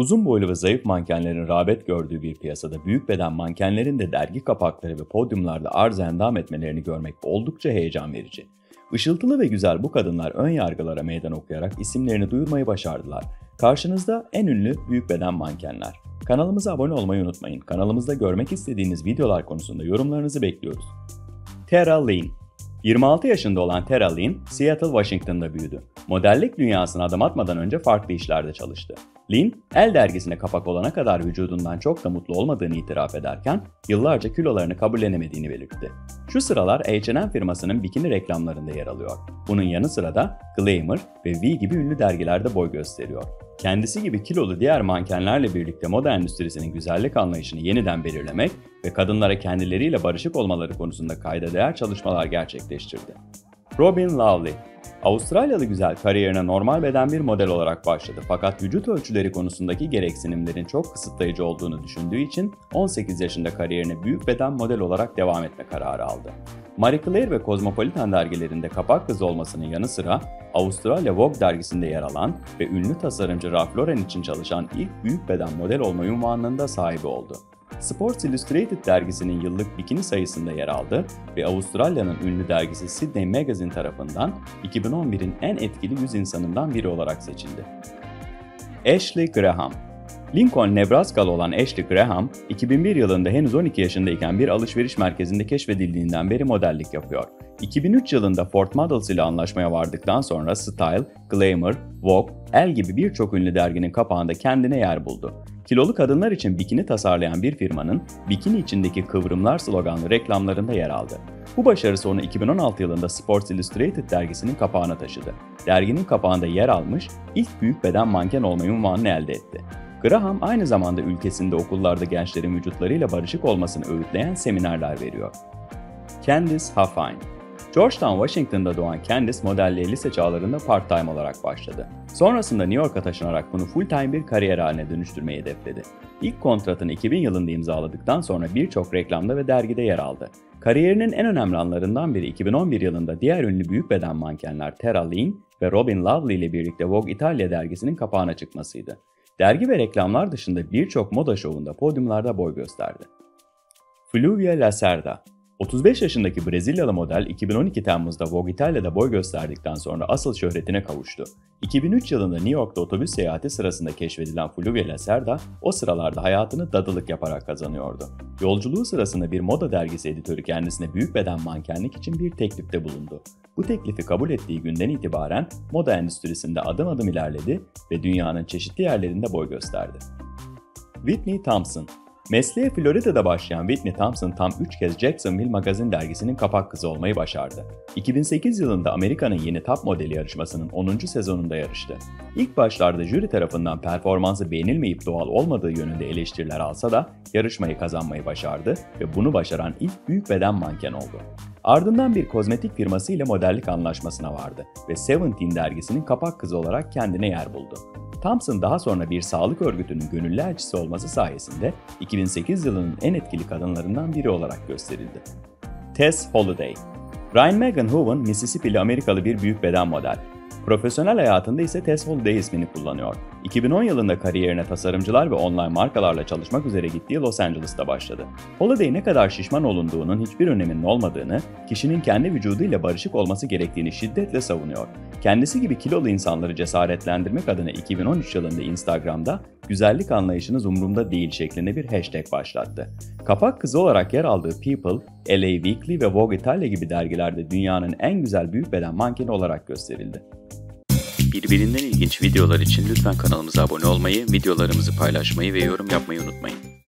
Uzun boylu ve zayıf mankenlerin rağbet gördüğü bir piyasada büyük beden mankenlerin de dergi kapakları ve podyumlarda arz endam etmelerini görmek oldukça heyecan verici. Işıltılı ve güzel bu kadınlar ön yargılara meydan okuyarak isimlerini duyurmayı başardılar. Karşınızda en ünlü büyük beden mankenler. Kanalımıza abone olmayı unutmayın. Kanalımızda görmek istediğiniz videolar konusunda yorumlarınızı bekliyoruz. Tara Lynn. 26 yaşında olan Tara Lynn, Seattle, Washington'da büyüdü. Modellik dünyasına adım atmadan önce farklı işlerde çalıştı. Lynn, Elle dergisine kapak olana kadar vücudundan çok da mutlu olmadığını itiraf ederken, yıllarca kilolarını kabullenemediğini belirtti. Şu sıralar H&M firmasının bikini reklamlarında yer alıyor. Bunun yanı sıra da Glamour ve V gibi ünlü dergilerde boy gösteriyor. Kendisi gibi kilolu diğer mankenlerle birlikte moda endüstrisinin güzellik anlayışını yeniden belirlemek ve kadınlara kendileriyle barışık olmaları konusunda kayda değer çalışmalar gerçekleştirdi. Robin Lovely. Avustralyalı güzel kariyerine normal beden bir model olarak başladı fakat vücut ölçüleri konusundaki gereksinimlerin çok kısıtlayıcı olduğunu düşündüğü için 18 yaşında kariyerine büyük beden model olarak devam etme kararı aldı. Marie Claire ve Cosmopolitan dergilerinde kapak kızı olmasının yanı sıra Avustralya Vogue dergisinde yer alan ve ünlü tasarımcı Ralph Lauren için çalışan ilk büyük beden model olma unvanının da sahibi oldu. Sports Illustrated dergisinin yıllık bikini sayısında yer aldı ve Avustralya'nın ünlü dergisi Sydney Magazine tarafından 2011'in en etkili 100 insanından biri olarak seçildi. Ashley Graham. Lincoln, Nebraskalı olan Ashley Graham, 2001 yılında henüz 12 yaşındayken bir alışveriş merkezinde keşfedildiğinden beri modellik yapıyor. 2003 yılında Ford Models ile anlaşmaya vardıktan sonra Style, Glamour, Vogue, Elle gibi birçok ünlü derginin kapağında kendine yer buldu. Kilolu kadınlar için bikini tasarlayan bir firmanın bikini içindeki kıvrımlar sloganlı reklamlarında yer aldı. Bu başarısı onu 2016 yılında Sports Illustrated dergisinin kapağına taşıdı. Derginin kapağında yer almış, ilk büyük beden manken olmayı unvanını elde etti. Graham aynı zamanda ülkesinde okullarda gençlerin vücutlarıyla barışık olmasını öğütleyen seminerler veriyor. Candice Huffine. Georgetown, Washington'da doğan Candice modelliğe lise çağlarında part-time olarak başladı. Sonrasında New York'a taşınarak bunu full-time bir kariyer haline dönüştürmeyi hedefledi. İlk kontratını 2000 yılında imzaladıktan sonra birçok reklamda ve dergide yer aldı. Kariyerinin en önemli anlarından biri 2011 yılında diğer ünlü büyük beden mankenler Tara Lynn ve Robin Lovely ile birlikte Vogue Italia dergisinin kapağına çıkmasıydı. Dergi ve reklamlar dışında birçok moda şovunda podyumlarda boy gösterdi. Fluvia Lacerda. 35 yaşındaki Brezilyalı model 2012 Temmuz'da Vogue Italia'da boy gösterdikten sonra asıl şöhretine kavuştu. 2003 yılında New York'ta otobüs seyahati sırasında keşfedilen Fluvia Lacerda o sıralarda hayatını dadılık yaparak kazanıyordu. Yolculuğu sırasında bir moda dergisi editörü kendisine büyük beden mankenlik için bir teklifte bulundu. Bu teklifi kabul ettiği günden itibaren moda endüstrisinde adım adım ilerledi ve dünyanın çeşitli yerlerinde boy gösterdi. Whitney Thompson. Mesleğe Florida'da başlayan Whitney Thompson tam 3 kez Jacksonville Magazine dergisinin kapak kızı olmayı başardı. 2008 yılında Amerika'nın yeni top modeli yarışmasının 10. sezonunda yarıştı. İlk başlarda jüri tarafından performansı beğenilmeyip doğal olmadığı yönünde eleştiriler alsa da yarışmayı kazanmayı başardı ve bunu başaran ilk büyük beden manken oldu. Ardından bir kozmetik firması ile modellik anlaşmasına vardı ve Seventeen dergisinin kapak kızı olarak kendine yer buldu. Thompson daha sonra bir sağlık örgütünün gönüllü elçisi olması sayesinde 2008 yılının en etkili kadınlarından biri olarak gösterildi. Tess Holliday. Ryan Maegen Hoven, Mississippi'li Amerikalı bir büyük beden model. Profesyonel hayatında ise Tess Holliday ismini kullanıyor. 2010 yılında kariyerine tasarımcılar ve online markalarla çalışmak üzere gittiği Los Angeles'ta başladı. Holliday ne kadar şişman olunduğunun hiçbir öneminin olmadığını, kişinin kendi vücuduyla barışık olması gerektiğini şiddetle savunuyor. Kendisi gibi kilolu insanları cesaretlendirmek adına 2013 yılında Instagram'da "Güzellik anlayışınız umurumda değil" şeklinde bir hashtag başlattı. Kapak kızı olarak yer aldığı People, La Weekly ve Vogue Italia gibi dergilerde dünyanın en güzel büyük beden mankeni olarak gösterildi. Birbirinden ilginç videolar için lütfen kanalımıza abone olmayı, videolarımızı paylaşmayı ve yorum yapmayı unutmayın.